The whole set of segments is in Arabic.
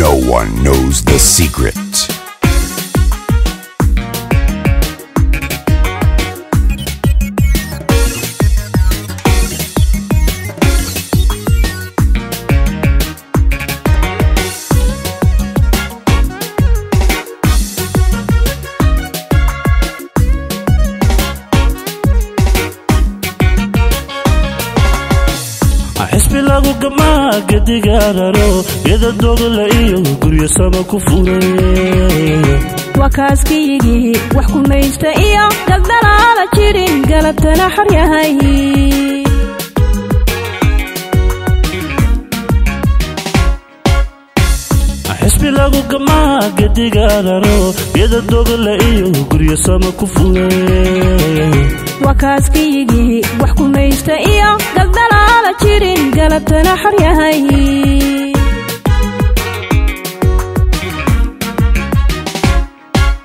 No one knows the secret. حسبي ما قد قرروا إذا الدغل إيه قرية سمك فوري وكاسكيجي وحكم ميستئيا قدر على تشيرين قلبتنا حريا هاي حسبي ما قد قرروا إذا الدغل إيه قرية سمك فوري وكاسكيجي وحكم ميستئيا قدر على تشيرين قلبتنا حريا هاي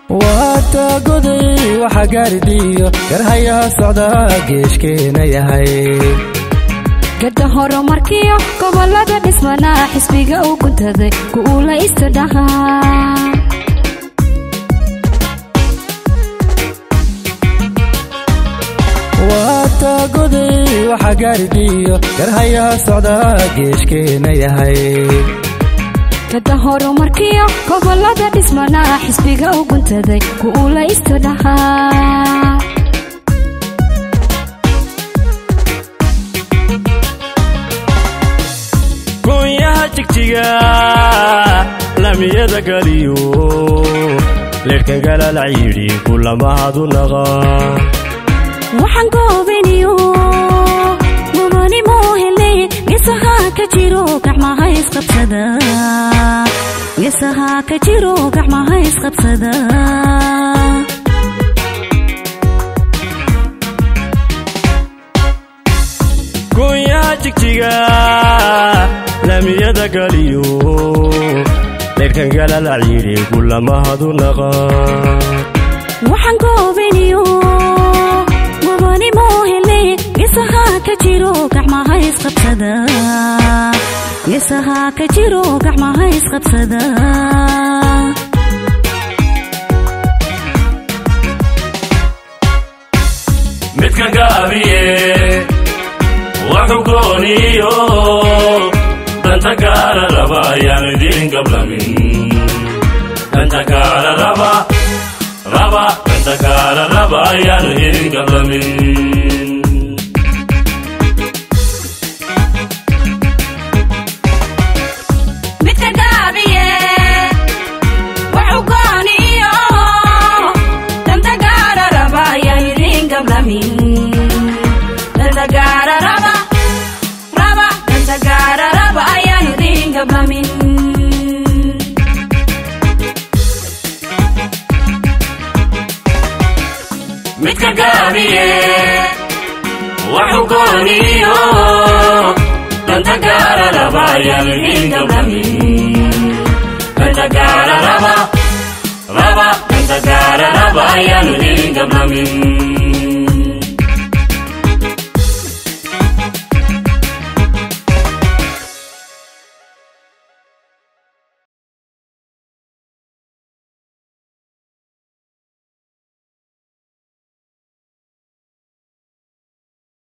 واتا قدي وحقاردي كرهيا صعدا جيشكينا يا هاي قد هورو مركيو قبل لدى نسمنا حسبيقا وكنت ذي قولا استدها قدي وحقاردي كرهيا صعدا جيشكينا يا هاي قد هورو مركيو قبل لدى نسمنا حسبيقا وكنت ذي قولا استدها قويها تكتيقا لم يدقليو لكن قال العيري كل ما هادو لغا waxaan goobinayo mudani moohele yesaha ka jiro gacmaha isqabsada yesaha ka jiro gacmaha isqabsada gooya jigjiga lamiyada galiyo leerkan gala la yiri kulama hadu laqa waxaan goobinayo يسها كجيرو قحمها يسقبسدا متكن قابيه وحكونيو تنتقال ربا يعني دين قبل من تنتقال ربا ربا تنتقال ربا يعني دين قبل من متكا قابيه وحكونيو تنتقار ربا يالهين قبلمين تنتقار ربا ربا تنتقار ربا يالهين قبلمين